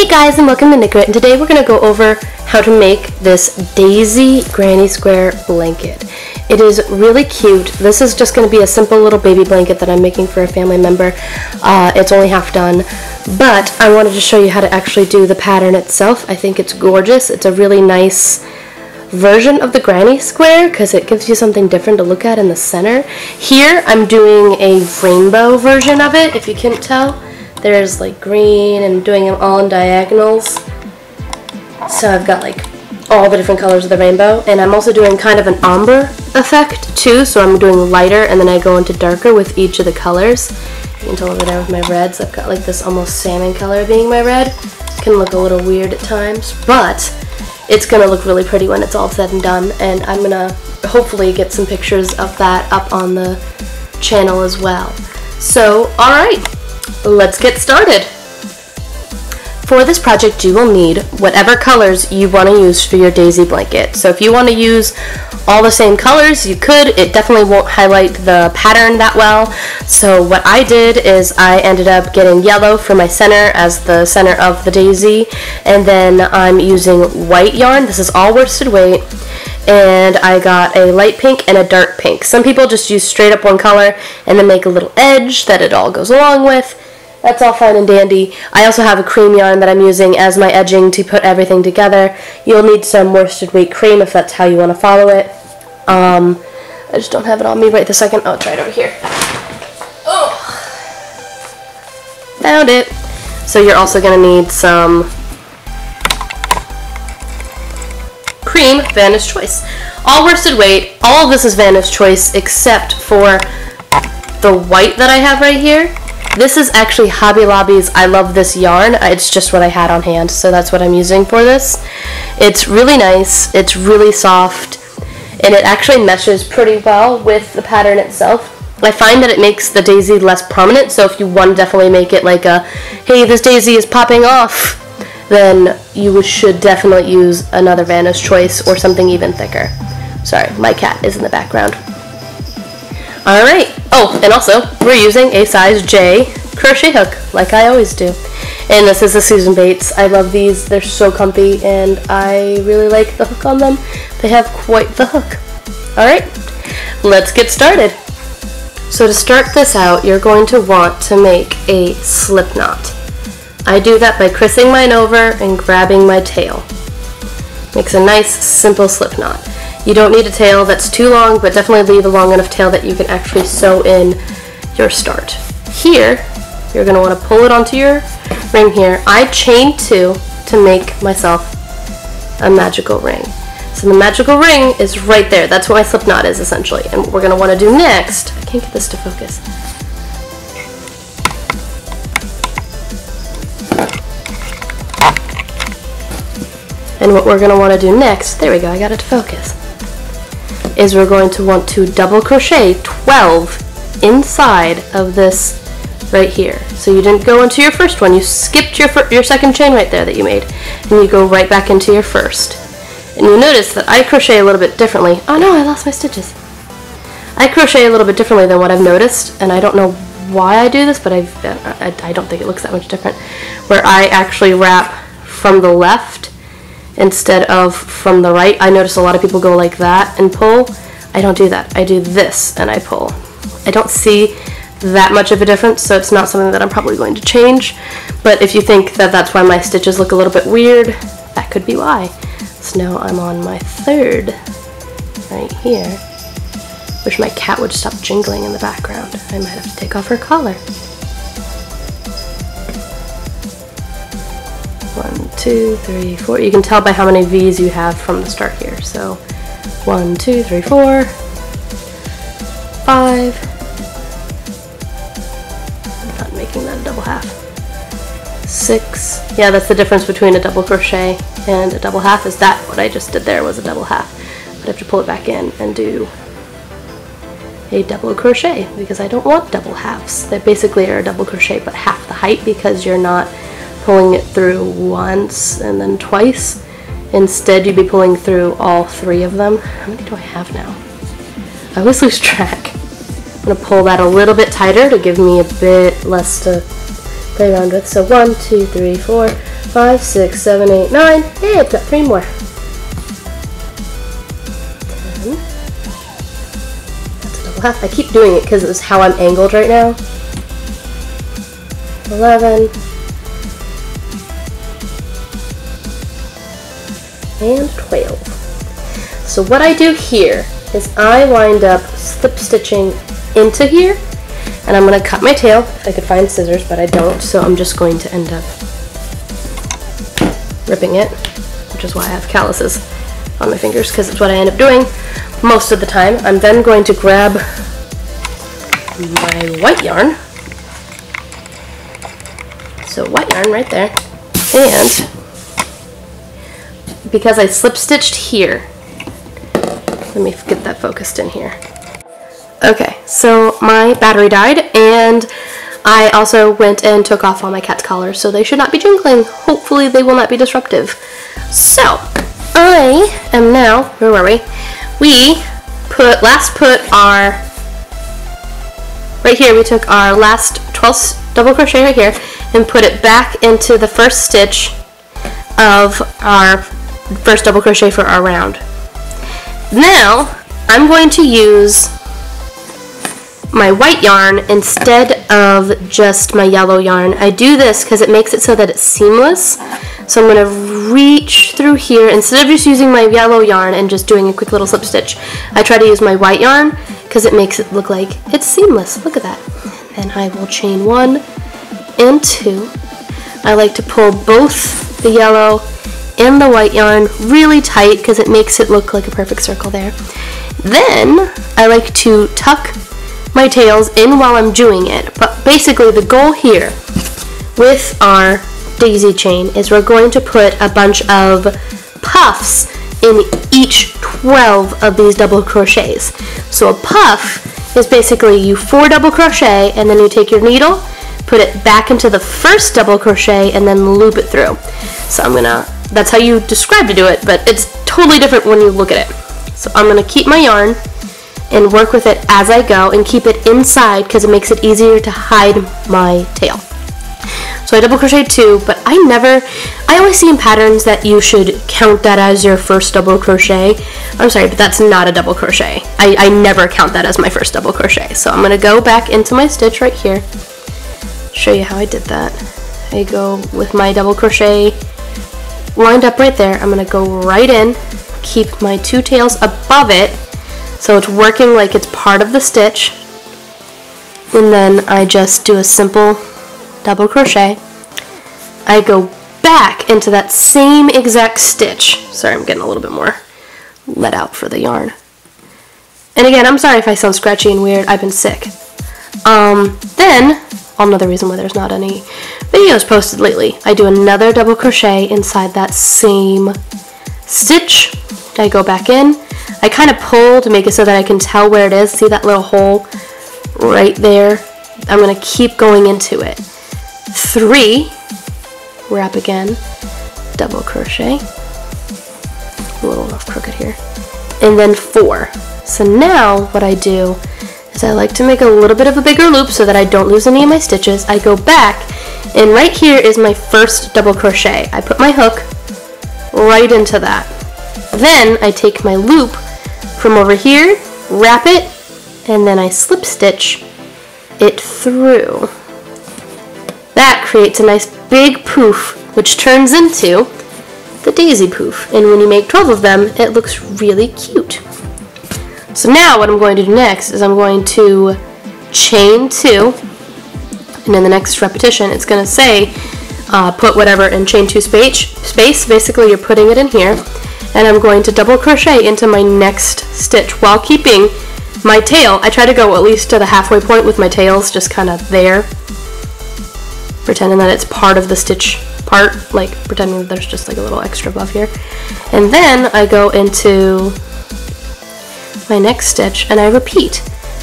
Hey guys, and welcome to Knit Grit, and today we're going to go over how to make this daisy granny square blanket. It is really cute. This is just going to be a simple little baby blanket that I'm making for a family member. It's only half done, but I wanted to show you how to actually do the pattern itself. I think it's gorgeous. It's a really nice version of the granny square because it gives you something different to look at in the center. Here I'm doing a rainbow version of it, if you can't tell. There's like green, and I'm doing them all in diagonals. So I've got like all the different colors of the rainbow. And I'm also doing kind of an ombre effect too. So I'm doing lighter and then I go into darker with each of the colors. You can tell over there with my reds, I've got like this almost salmon color being my red. It can look a little weird at times, but it's gonna look really pretty when it's all said and done. And I'm gonna hopefully get some pictures of that up on the channel as well. So, all right. Let's get started. For this project, you will need whatever colors you want to use for your daisy blanket. So if you want to use all the same colors, you could. It definitely won't highlight the pattern that well. So what I did is I ended up getting yellow for my center as the center of the daisy, and then I'm using white yarn. This is all worsted weight. And I got a light pink and a dark pink. Some people just use straight up one color and then make a little edge that it all goes along with. That's all fine and dandy. I also have a cream yarn that I'm using as my edging to put everything together. You'll need some worsted weight cream if that's how you want to follow it. I just don't have it on me right this second. Oh, it's right over here. Oh, found it. So you're also going to need some cream, Vanna's Choice. All worsted weight. All of this is Vanna's Choice except for the white that I have right here. This is actually Hobby Lobby's I Love This Yarn. It's just what I had on hand, so that's what I'm using for this. It's really nice, it's really soft, and it actually meshes pretty well with the pattern itself. I find that it makes the daisy less prominent, so if you want to definitely make it like a, hey, this daisy is popping off, then you should definitely use another Vanna's Choice or something even thicker. Sorry, my cat is in the background. Alright, oh, and also, we're using a size J crochet hook, like I always do. And this is the Susan Bates. I love these, they're so comfy, and I really like the hook on them. They have quite the hook. Alright, let's get started. So to start this out, you're going to want to make a slip knot. I do that by crimping mine over and grabbing my tail. Makes a nice, simple slip knot. You don't need a tail that's too long, but definitely leave a long enough tail that you can actually sew in your start. Here, you're going to want to pull it onto your ring here. I chain two to make myself a magical ring. So the magical ring is right there. That's what my slip knot is, essentially. And what we're going to want to do next, I can't get this to focus. And what we're going to want to do next, there we go, I got it to focus, is we're going to want to double crochet 12 inside of this right here. So you didn't go into your first one, you skipped your second chain right there that you made, and you go right back into your first. And you notice that I crochet a little bit differently. Oh no, I lost my stitches. I crochet a little bit differently than what I've noticed, and I don't know why I do this, but I don't think it looks that much different, where I actually wrap from the left instead of from the right. I notice a lot of people go like that and pull. I don't do that. I do this and I pull. I don't see that much of a difference, so it's not something that I'm probably going to change. But if you think that that's why my stitches look a little bit weird, that could be why. So now I'm on my third right here. Wish my cat would stop jingling in the background. I might have to take off her collar. 1, 2, 3, 4. You can tell by how many V's you have from the start here. So 1, 2, 3, 4, 5. I'm not making that a double half. 6. Yeah, that's the difference between a double crochet and a double half, is that what I just did there was a double half. But I have to pull it back in and do a double crochet because I don't want double halves. They basically are a double crochet but half the height because you're not pulling it through once and then twice. Instead, you'd be pulling through all three of them. How many do I have now? I always lose track. I'm gonna pull that a little bit tighter to give me a bit less to play around with. So 1, 2, 3, 4, 5, 6, 7, 8, 9. Hey, I've got 3 more. 10. That's to the left. I keep doing it because it's how I'm angled right now. 11. And 12. So what I do here is I wind up slip stitching into here, and I'm going to cut my tail. I could find scissors, but I don't, so I'm just going to end up ripping it, which is why I have calluses on my fingers, because it's what I end up doing most of the time. I'm then going to grab my white yarn, so white yarn right there, and because I slip stitched here, let me get that focused in here. Okay, so my battery died, and I also went and took off all my cat's collars, so they should not be jingling. Hopefully they will not be disruptive. So, I am now, where were we? We put, we took our last 12th double crochet right here and put it back into the first stitch of our first double crochet for our round. Now, I'm going to use my white yarn instead of just my yellow yarn. I do this because it makes it so that it's seamless. So I'm going to reach through here. Instead of just using my yellow yarn and just doing a quick little slip stitch, I try to use my white yarn because it makes it look like it's seamless. Look at that. And I will chain 1 and 2. I like to pull both the yellow and the white yarn really tight because it makes it look like a perfect circle there. Then I like to tuck my tails in while I'm doing it, but basically the goal here with our daisy chain is we're going to put a bunch of puffs in each 12 of these double crochets. So a puff is basically you 4 double crochet and then you take your needle, put it back into the first double crochet, and then loop it through. So I'm gonna, that's how you describe to do it, but it's totally different when you look at it. So I'm gonna keep my yarn and work with it as I go and keep it inside because it makes it easier to hide my tail. So I double crochet 2, but I always see in patterns that you should count that as your first double crochet. I'm sorry, but that's not a double crochet. I never count that as my first double crochet. So I'm gonna go back into my stitch right here, show you how I did that. I go with my double crochet lined up right there. I'm gonna go right in, keep my 2 tails above it, so it's working like it's part of the stitch, and then I just do a simple double crochet. I go back into that same exact stitch. Sorry, I'm getting a little bit more let out for the yarn. And again, I'm sorry if I sound scratchy and weird. I've been sick. Then, another reason why there's not any videos posted lately, I do another double crochet inside that same stitch. I go back in. I kind of pull to make it so that I can tell where it is. See that little hole right there? I'm going to keep going into it. 3, wrap again, double crochet. A little off crooked here. And then 4. So now what I do is I like to make a little bit of a bigger loop so that I don't lose any of my stitches. I go back, and right here is my first double crochet. I put my hook right into that. Then I take my loop from over here, wrap it, and then I slip stitch it through. That creates a nice big poof, which turns into the daisy poof. And when you make 12 of them, it looks really cute. So now what I'm going to do next is I'm going to chain 2, and in the next repetition, it's going to say put whatever in chain 2 space. Basically, you're putting it in here. And I'm going to double crochet into my next stitch while keeping my tail. I try to go at least to the halfway point with my tails just kind of there, pretending that it's part of the stitch part, like pretending there's just like a little extra above here. And then I go into my next stitch and I repeat.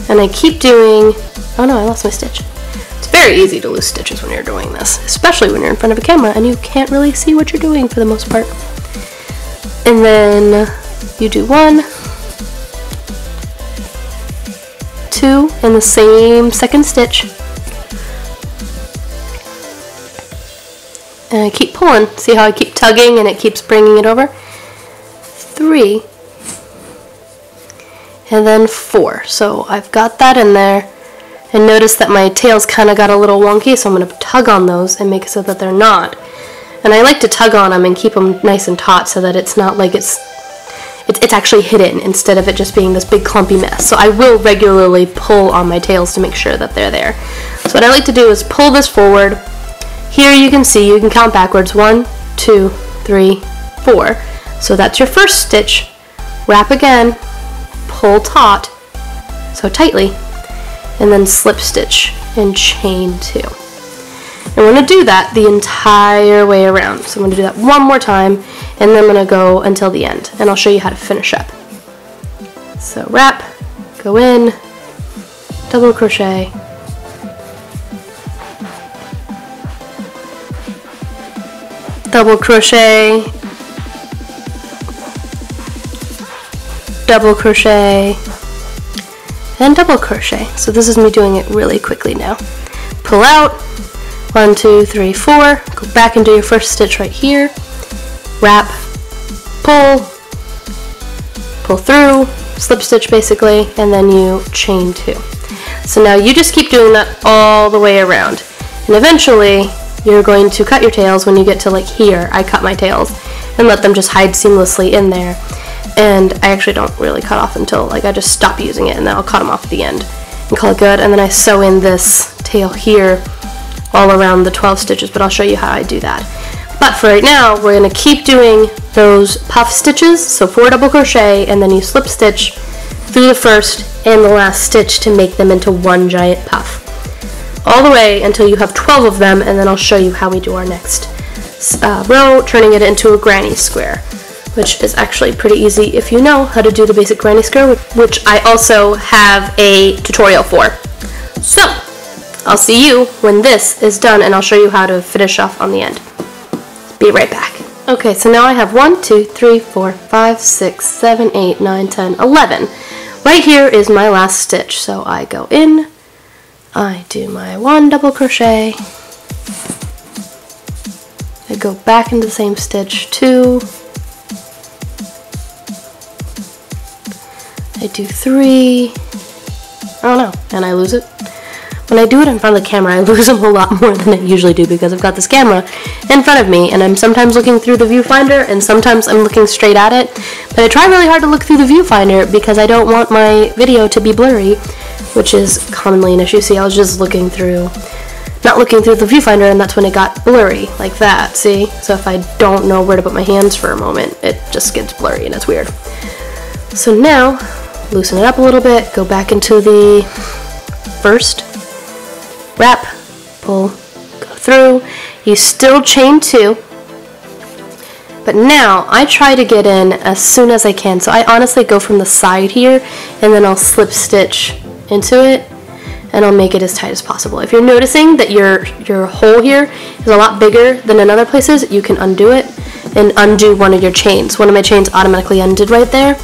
And I keep doing, oh no, I lost my stitch. It's very easy to lose stitches when you're doing this, especially when you're in front of a camera and you can't really see what you're doing for the most part. And then you do 1, 2, and the same second stitch. and I keep pulling. See how I keep tugging and it keeps bringing it over? 3 and then 4. So I've got that in there, and notice that my tails kind of got a little wonky, so I'm going to tug on those and make it so that they're not. And I like to tug on them and keep them nice and taut so that it's not like it's actually hidden instead of it just being this big clumpy mess. So I will regularly pull on my tails to make sure that they're there. So what I like to do is pull this forward. Here you can see, you can count backwards, 1, 2, 3, 4. So that's your first stitch. Wrap again, pull taut, so tightly, and then slip stitch and chain 2. And we're going to do that the entire way around. So I'm going to do that one more time, and then I'm going to go until the end, and I'll show you how to finish up. So wrap, go in, double crochet, double crochet, double crochet, and double crochet. So this is me doing it really quickly now. Pull out, 1, 2, 3, 4, go back and do your first stitch right here, wrap, pull through, slip stitch basically, and then you chain 2. So now you just keep doing that all the way around, and eventually you're going to cut your tails when you get to like here. I cut my tails and let them just hide seamlessly in there. And I actually don't really cut off until, like, I just stop using it, and then I'll cut them off at the end and call it good. And then I sew in this tail here all around the 12 stitches, but I'll show you how I do that. But for right now, we're going to keep doing those puff stitches, so 4 double crochet, and then you slip stitch through the first and the last stitch to make them into one giant puff. All the way until you have 12 of them, and then I'll show you how we do our next row, turning it into a granny square, which is actually pretty easy if you know how to do the basic granny square, which I also have a tutorial for. So, I'll see you when this is done, and I'll show you how to finish off on the end. Be right back. Okay, so now I have 1, 2, 3, 4, 5, 6, 7, 8, 9, 10, 11. Right here is my last stitch. So I go in, I do my 1 double crochet, I go back into the same stitch, 2, I do 3, oh no, and I lose it. When I do it in front of the camera, I lose them a lot more than I usually do because I've got this camera in front of me, and I'm sometimes looking through the viewfinder and sometimes I'm looking straight at it, but I try really hard to look through the viewfinder because I don't want my video to be blurry, which is commonly an issue. See, I was just looking through, not looking through the viewfinder, and that's when it got blurry, like that, see? So if I don't know where to put my hands for a moment, it just gets blurry and it's weird. So now, loosen it up a little bit, go back into the first, wrap, pull, go through. You still chain 2, but now I try to get in as soon as I can. So I honestly go from the side here, and then I'll slip stitch into it, and I'll make it as tight as possible. If you're noticing that your hole here is a lot bigger than in other places, you can undo it and undo one of your chains. One of my chains automatically undid right there.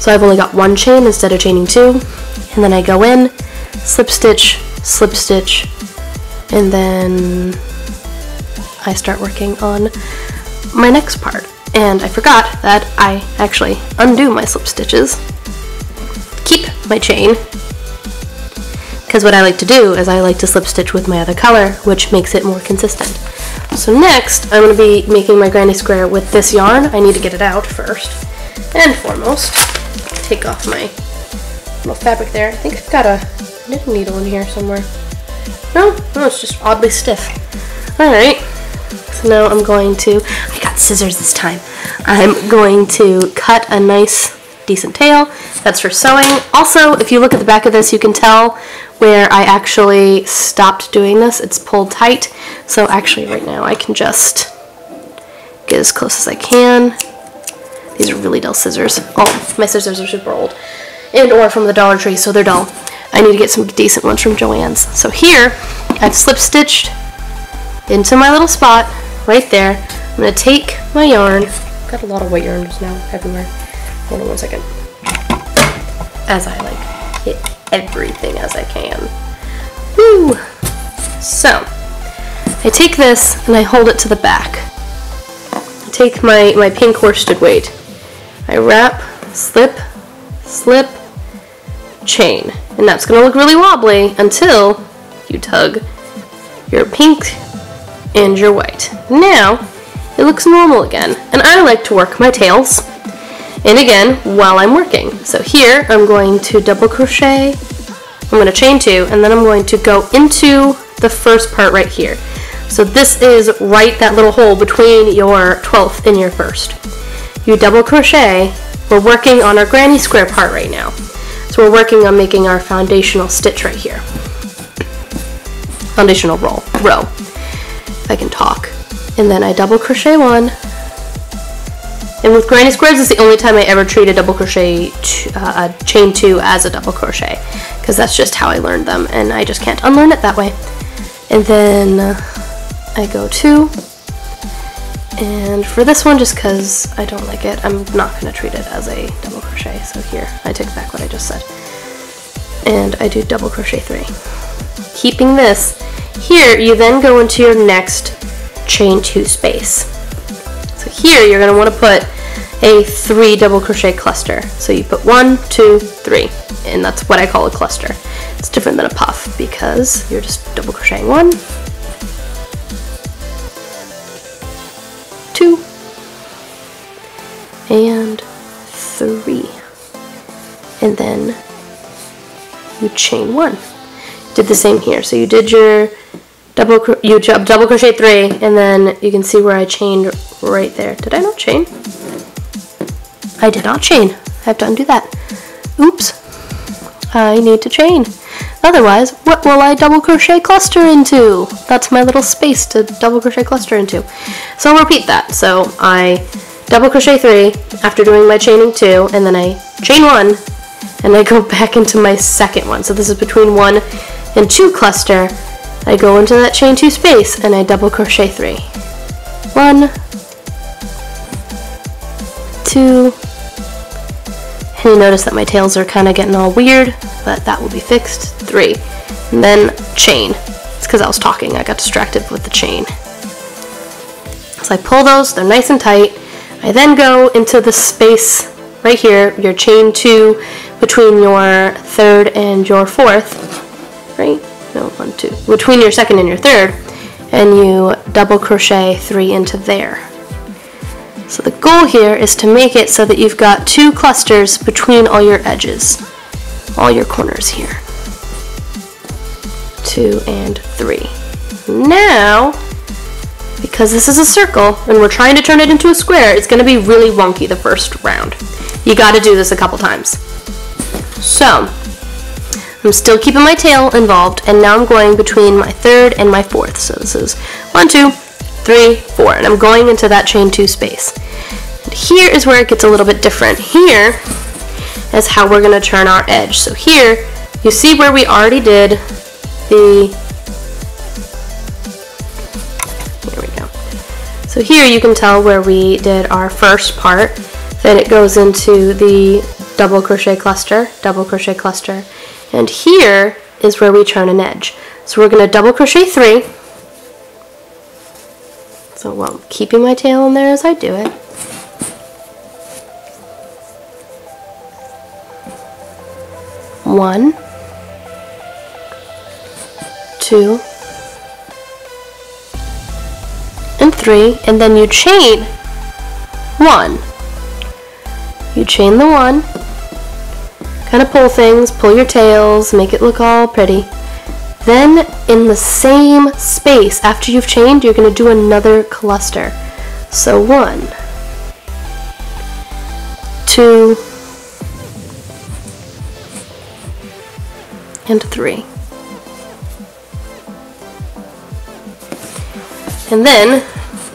So I've only got 1 chain instead of chaining 2, and then I go in, slip stitch, and then I start working on my next part. And I forgot that I actually undo my slip stitches, keep my chain, because what I like to do is I like to slip stitch with my other color, which makes it more consistent. So next, I'm going to be making my granny square with this yarn. I need to get it out first and foremost. Take off my little fabric there. I think I've got a knitting needle in here somewhere. No, it's just oddly stiff. Alright, so now I'm going to, I got scissors this time. I'm going to cut a nice, decent tail. That's for sewing. Also, if you look at the back of this, you can tell where I actually stopped doing this. It's pulled tight. So actually right now I can just get as close as I can. These are really dull scissors. Oh, my scissors are super old. And or from the Dollar Tree, so they're dull. I need to get some decent ones from Joann's. So here, I've slip stitched into my little spot right there. I'm gonna take my yarn. I've got a lot of white yarn just now everywhere. Hold on one second. As I like hit everything as I can. Woo! So, I take this and I hold it to the back. I take my pink worsted weight. I wrap, slip, slip, chain. And that's gonna look really wobbly until you tug your pink and your white. Now, it looks normal again. And I like to work my tails. And again, while I'm working. So here, I'm going to double crochet, I'm going to chain two, and then I'm going to go into the first part right here. So this is right that little hole between your 12th and your first. You double crochet. We're working on our granny square part right now. So we're working on making our foundational stitch right here. Foundational row. If I can talk. And then I double crochet one. And with granny squares, it's the only time I ever treat a double crochet chain two as a double crochet, because that's just how I learned them, and I just can't unlearn it that way. And then I go two, and for this one, just because I don't like it, I'm not going to treat it as a double crochet. So here, I take back what I just said, and I do double crochet three. Keeping this here, you then go into your next chain two space. So here you're going to want to put a 3 double crochet cluster. So you put 1, 2, 3, and that's what I call a cluster. It's different than a puff because you're just double crocheting 1, 2, and 3, and then you chain 1. Did the same here. So you did your double crochet 3, and then you can see where I chained right there. Did I not chain? I did not chain. I have to undo that. Oops. I need to chain. Otherwise, what will I double crochet cluster into? That's my little space to double crochet cluster into. So I'll repeat that. So I double crochet 3 after doing my chaining 2, and then I chain 1, and I go back into my second one. So this is between 1 and 2 cluster. I go into that chain 2 space and I double crochet 3. 1, 2, and you notice that my tails are kind of getting all weird, but that will be fixed. 3, and then chain. It's because I was talking, I got distracted with the chain. So I pull those, they're nice and tight. I then go into the space right here, your chain 2 between your 3rd and your 4th, right? No, 1, 2. Between your 2nd and your 3rd, and you double crochet 3 into there. So the goal here is to make it so that you've got 2 clusters between all your edges, all your corners here. 2 and 3. Now, because this is a circle and we're trying to turn it into a square, it's going to be really wonky the first round. You got to do this a couple times. So, I'm still keeping my tail involved, and now I'm going between my 3rd and my 4th. So this is 1, 2, 3, 4, and I'm going into that chain 2 space. And here is where it gets a little bit different. Here is how we're going to turn our edge. So here, you see where we already did the, here we go. So here you can tell where we did our first part, then it goes into the double crochet cluster, and here is where we turn an edge. So we're going to double crochet 3. So while I'm keeping my tail in there as I do it. One. 2 and 3, and then you chain 1. You chain the 1. Kind of pull things, pull your tails, make it look all pretty. Then in the same space, after you've chained, you're going to do another cluster. So 1, 2, and 3. And then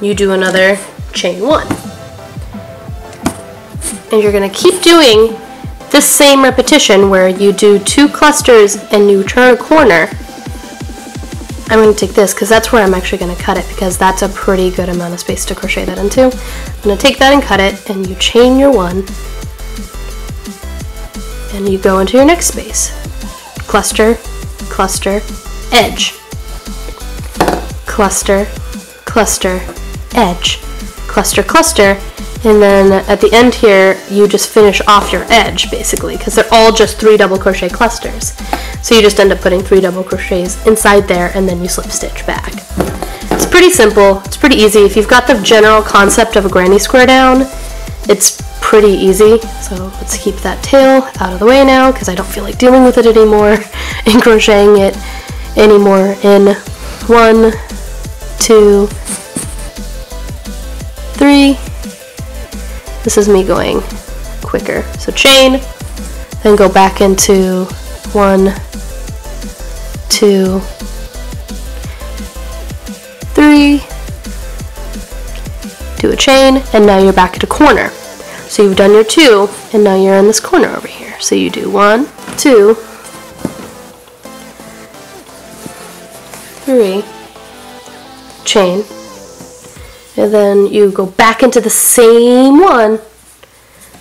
you do another chain 1. And you're going to keep doing this same repetition where you do 2 clusters and you turn a corner. I'm going to take this because that's where I'm actually going to cut it, because that's a pretty good amount of space to crochet that into. I'm going to take that and cut it, and you chain your 1, and you go into your next space. Cluster, cluster, edge. cluster, cluster, edge, cluster, cluster, and then at the end here you just finish off your edge basically, because they're all just 3 double crochet clusters. So you just end up putting 3 double crochets inside there and then you slip stitch back. It's pretty simple, it's pretty easy. If you've got the general concept of a granny square down, it's pretty easy. So let's keep that tail out of the way now because I don't feel like dealing with it anymore and crocheting it anymore in 1, 2, 3. This is me going quicker. So chain, then go back into 1, 2, 3. Do a chain, and now you're back at a corner. So you've done your 2, and now you're in this corner over here. So you do 1, 2, 3, chain, and then you go back into the same one.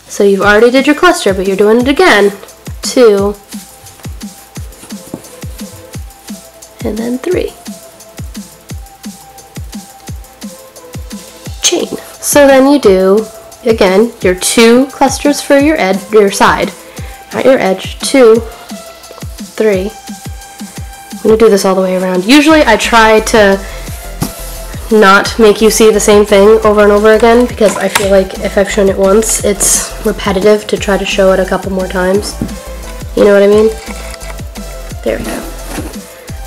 So you've already did your cluster, but you're doing it again. 2, and then 3. Chain. So then you do, again, your 2 clusters for your side, not your edge, 2, 3. I'm gonna do this all the way around. Usually I try to not make you see the same thing over and over again because I feel like if I've shown it once, it's repetitive to try to show it a couple more times. You know what I mean? There we go.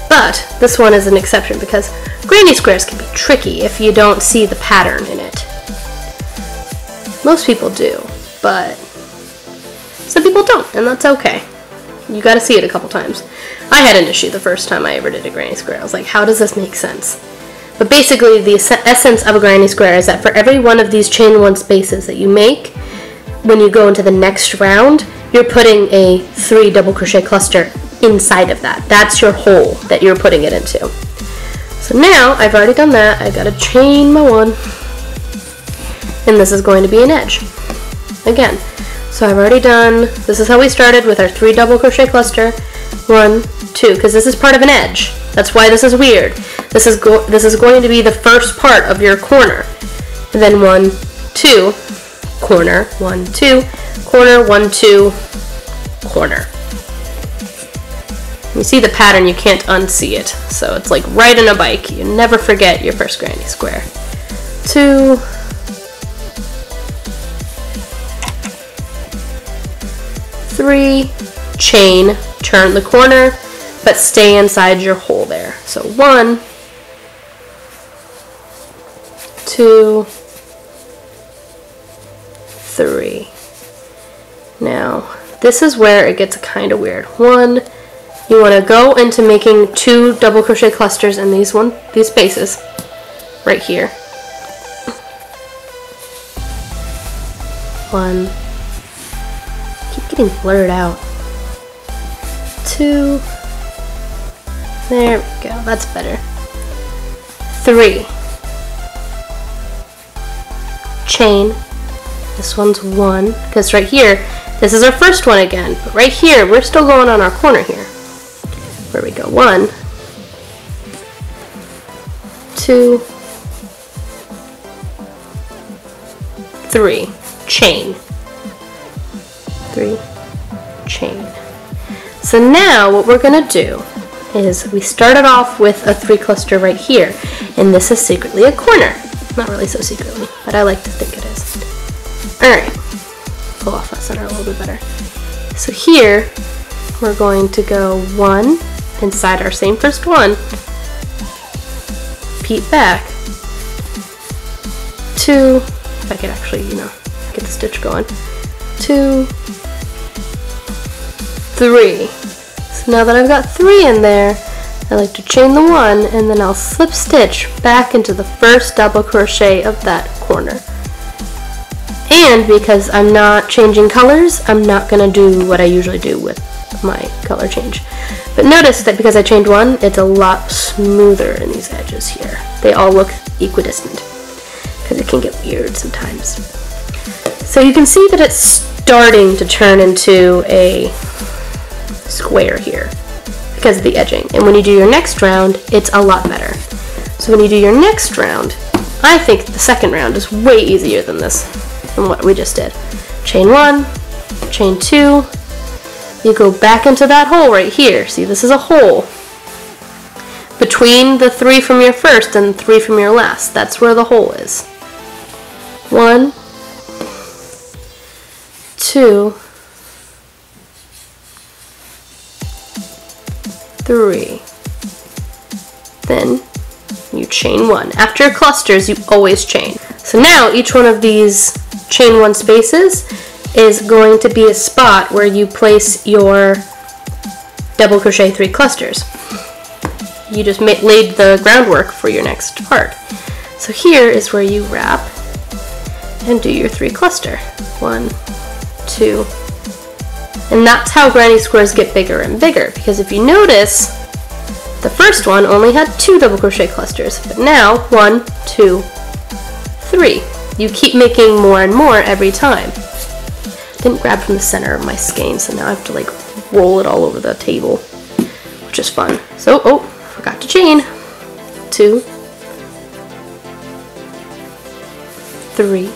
But this one is an exception because granny squares can be tricky if you don't see the pattern in it. Most people do, but some people don't, and that's okay. You gotta see it a couple times. I had an issue the first time I ever did a granny square. I was like, how does this make sense? But basically the essence of a granny square is that for every one of these chain one spaces that you make, when you go into the next round, you're putting a 3 double crochet cluster inside of that. That's your hole that you're putting it into. So now I've already done that. I gotta chain my 1, and this is going to be an edge again. So I've already done, this is how we started with our 3 double crochet cluster, 1, 2, because this is part of an edge. That's why this is weird. This is going to be the first part of your corner, and then 1, 2, corner, 1, 2, corner, 1, 2, corner. You see the pattern, you can't unsee it. So it's like riding a bike. You never forget your first granny square. 2, 3, chain, turn the corner, but stay inside your hole there. So 1, 2, 3. Now, this is where it gets kind of weird. 1, you want to go into making 2 double crochet clusters in these spaces right here. 1, keep getting blurred out. 2, there we go, that's better. 3, chain, this one's 1, because right here, this is our first one again, but right here, we're still going on our corner here. Where we go, 1, 2, 3, chain, 3, chain. So now what we're gonna do is we started off with a 3 cluster right here, and this is secretly a corner. Not really so secretly, but I like to think it is. All right, pull off that center a little bit better. So here we're going to go 1. Inside our same first one, peep back, 2, if I could actually, you know, get the stitch going, 2, 3. So now that I've got 3 in there, I like to chain the 1, and then I'll slip stitch back into the first double crochet of that corner. And because I'm not changing colors, I'm not gonna do what I usually do with my color change. But notice that because I chained 1, it's a lot smoother in these edges here. They all look equidistant, because it can get weird sometimes. So you can see that it's starting to turn into a square here because of the edging. And when you do your next round, it's a lot better. So when you do your next round, I think the second round is way easier than this, than what we just did. Chain one, chain two, you go back into that hole right here. See, this is a hole between the three from your first and three from your last. That's where the hole is. 1, 2, 3. Then you chain one. After clusters, you always chain. So now each one of these chain one spaces is going to be a spot where you place your double crochet three clusters. You just laid the groundwork for your next part. So here is where you wrap and do your three cluster. 1, 2, and that's how granny squares get bigger and bigger, because if you notice, the first one only had 2 double crochet clusters, but now 1, 2, 3. You keep making more and more every time. Didn't grab from the center of my skein, so now I have to like roll it all over the table, which is fun. So, oh, forgot to chain. 2, 3.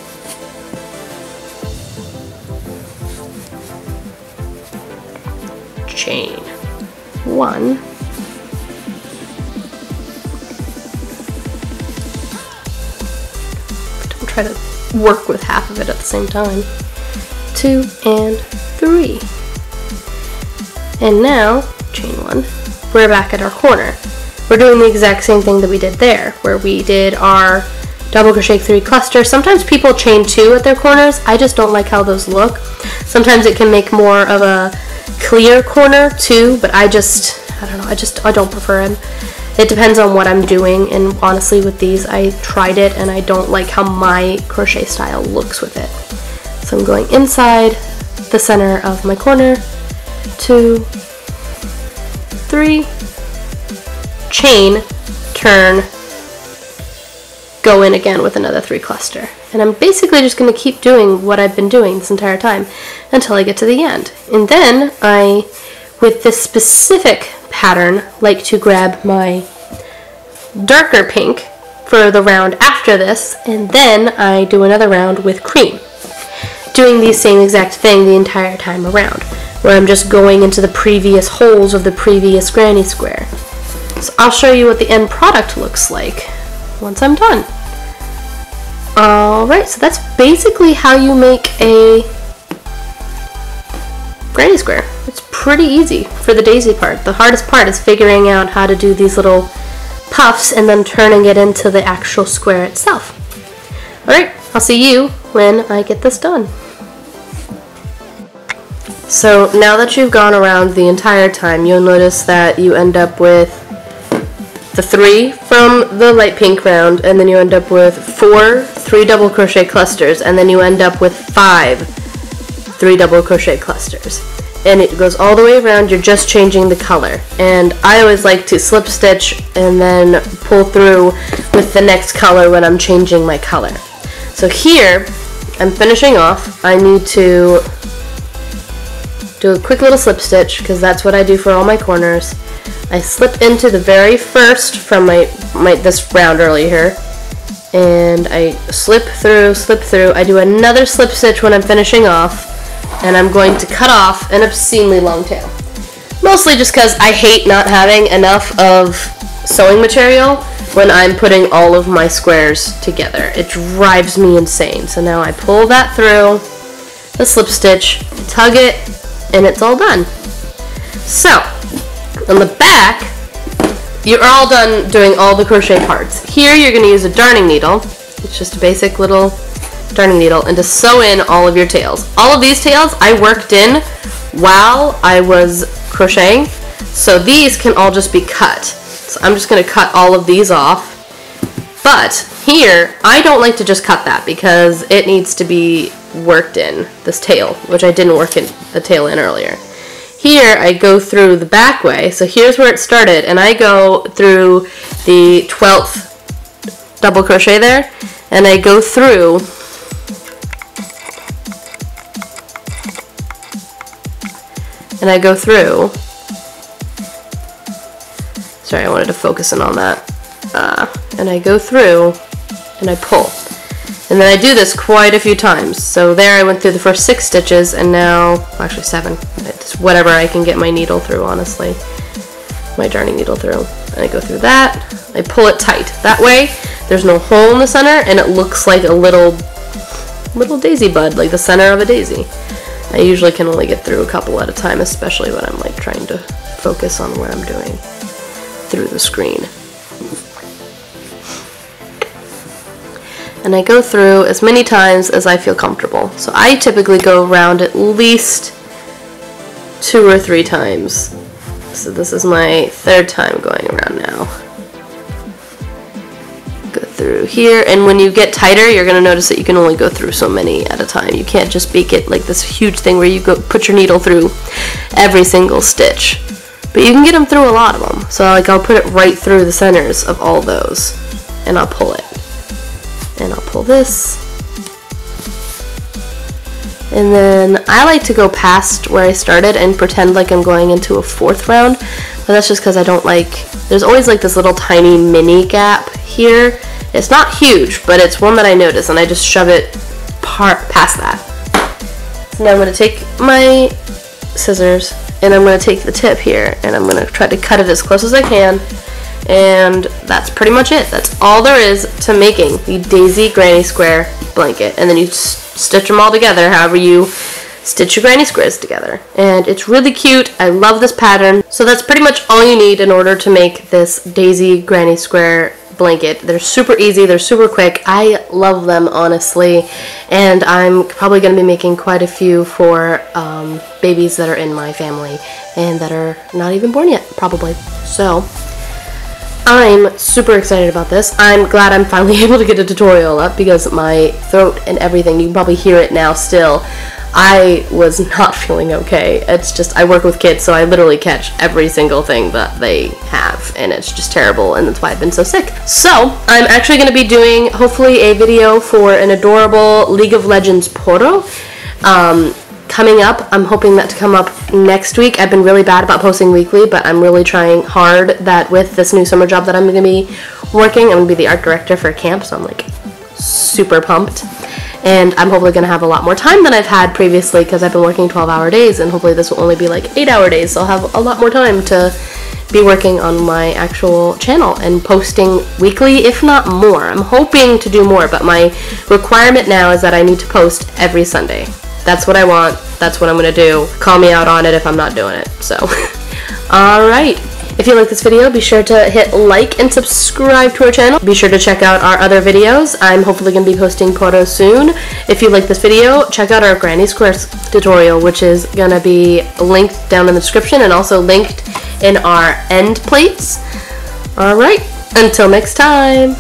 Chain 1, don't try to work with half of it at the same time, 2 and 3, and now chain 1, we're back at our corner. We're doing the exact same thing that we did there, where we did our double crochet 3 cluster. Sometimes people chain 2 at their corners. I just don't like how those look. Sometimes it can make more of a clear corner too, but I don't prefer it. It depends on what I'm doing, and honestly with these I tried it and I don't like how my crochet style looks with it. So I'm going inside the center of my corner, 2, 3, chain, turn, go in again with another 3 cluster. And I'm basically just going to keep doing what I've been doing this entire time until I get to the end. And then I, with this specific pattern, like to grab my darker pink for the round after this, and then I do another round with cream. Doing the same exact thing the entire time around, where I'm just going into the previous holes of the previous granny square. So I'll show you what the end product looks like once I'm done. Alright, so that's basically how you make a granny square. It's pretty easy for the daisy part. The hardest part is figuring out how to do these little puffs and then turning it into the actual square itself. Alright, I'll see you when I get this done. So now that you've gone around the entire time, you'll notice that you end up with the 3 from the light pink round, and then you end up with 4 3 double crochet clusters, and then you end up with 5 3 double crochet clusters, and it goes all the way around. You're just changing the color, and I always like to slip stitch and then pull through with the next color when I'm changing my color. So here I'm finishing off. I need to do a quick little slip stitch because that's what I do for all my corners. I slip into the very first from this round earlier, and I slip through, slip through. I do another slip stitch when I'm finishing off, and I'm going to cut off an obscenely long tail. Mostly just because I hate not having enough of sewing material when I'm putting all of my squares together. It drives me insane. So now I pull that through, the slip stitch, tug it, and it's all done. So, on the back, you're all done doing all the crochet parts. Here you're going to use a darning needle. It's just a basic little darning needle, and to sew in all of your tails. All of these tails I worked in while I was crocheting, so these can all just be cut. So I'm just going to cut all of these off. But here, I don't like to just cut that because it needs to be worked in, this tail, which I didn't work in the tail in earlier. Here I go through the back way, so here's where it started, and I go through the 12th double crochet there, and I go through sorry, I wanted to focus in on that and I go through and I pull. And then I do this quite a few times. So there I went through the first 6 stitches and now, well, actually 7. It's whatever I can get my needle through, honestly. My darning needle through. And I go through that. I pull it tight. That way there's no hole in the center and it looks like a little daisy bud, like the center of a daisy. I usually can only get through a couple at a time, especially when I'm like trying to focus on what I'm doing through the screen. And I go through as many times as I feel comfortable. So I typically go around at least 2 or 3 times. So this is my 3rd time going around now. Go through here, and when you get tighter, you're gonna notice that you can only go through so many at a time. You can't just make it like this huge thing where you go put your needle through every single stitch. But you can get them through a lot of them. So like I'll put it right through the centers of all those, and I'll pull it. And I'll pull this, and then I like to go past where I started and pretend like I'm going into a 4th round, but that's just because I don't like, there's always like this little tiny mini gap here. It's not huge, but it's one that I notice, and I just shove it past that. So now I'm going to take my scissors, and I'm going to take the tip here, and I'm going to try to cut it as close as I can. And that's pretty much it. That's all there is to making the daisy granny square blanket. And then you stitch them all together however you stitch your granny squares together. And it's really cute. I love this pattern. So that's pretty much all you need in order to make this daisy granny square blanket. They're super easy. They're super quick. I love them, honestly. And I'm probably going to be making quite a few for babies that are in my family and that are not even born yet, probably. So I'm super excited about this. I'm glad I'm finally able to get a tutorial up because my throat and everything, you can probably hear it now still, I was not feeling okay. It's just, I work with kids, so I literally catch every single thing that they have, and it's just terrible, and that's why I've been so sick. So I'm actually going to be doing, hopefully, a video for an adorable League of Legends poro. Coming up, I'm hoping that to come up next week. I've been really bad about posting weekly, but I'm really trying hard that with this new summer job that I'm going to be working, I'm going to be the art director for camp, so I'm like super pumped. And I'm hopefully going to have a lot more time than I've had previously because I've been working 12-hour days, and hopefully this will only be like 8-hour days, so I'll have a lot more time to be working on my actual channel and posting weekly, if not more. I'm hoping to do more, but my requirement now is that I need to post every Sunday. That's what I want. That's what I'm going to do. Call me out on it if I'm not doing it. So, alright. If you like this video, be sure to hit like and subscribe to our channel. Be sure to check out our other videos. I'm hopefully going to be posting poro soon. If you like this video, check out our Granny Squares tutorial, which is going to be linked down in the description and also linked in our end plates. Alright, until next time.